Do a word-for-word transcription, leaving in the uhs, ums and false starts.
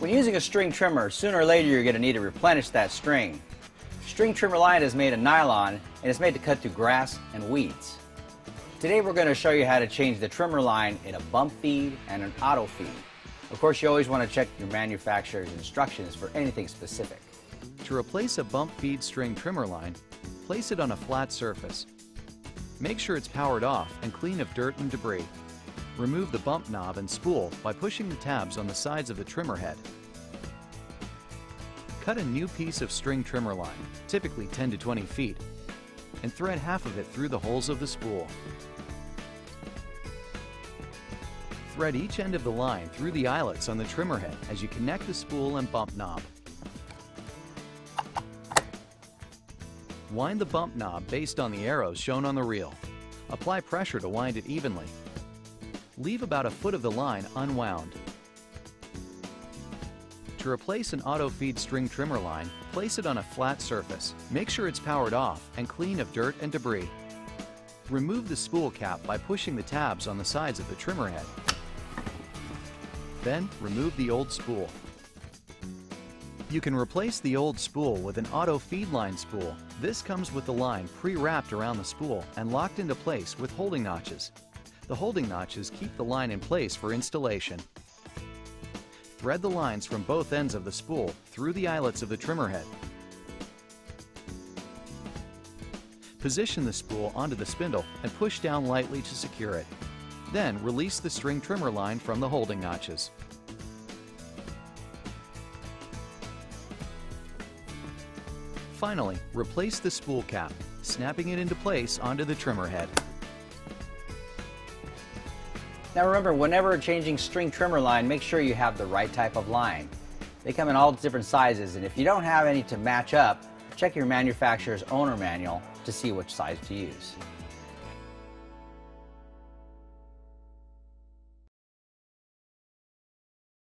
When using a string trimmer, sooner or later you're going to need to replenish that string. String trimmer line is made of nylon and it's made to cut through grass and weeds. Today we're going to show you how to change the trimmer line in a bump feed and an auto feed. Of course, you always want to check your manufacturer's instructions for anything specific. To replace a bump feed string trimmer line, place it on a flat surface. Make sure it's powered off and clean of dirt and debris. Remove the bump knob and spool by pushing the tabs on the sides of the trimmer head. Cut a new piece of string trimmer line, typically ten to twenty feet, and thread half of it through the holes of the spool. Thread each end of the line through the eyelets on the trimmer head as you connect the spool and bump knob. Wind the bump knob based on the arrows shown on the reel. Apply pressure to wind it evenly. Leave about a foot of the line unwound. To replace an auto feed string trimmer line, place it on a flat surface. Make sure it's powered off and clean of dirt and debris. Remove the spool cap by pushing the tabs on the sides of the trimmer head. Then remove the old spool. You can replace the old spool with an auto feed line spool. This comes with the line pre-wrapped around the spool and locked into place with holding notches. The holding notches keep the line in place for installation. Thread the lines from both ends of the spool through the eyelets of the trimmer head. Position the spool onto the spindle and push down lightly to secure it. Then release the string trimmer line from the holding notches. Finally, replace the spool cap, snapping it into place onto the trimmer head. Now remember, whenever changing string trimmer line, make sure you have the right type of line. They come in all different sizes, and if you don't have any to match up, check your manufacturer's owner manual to see which size to use.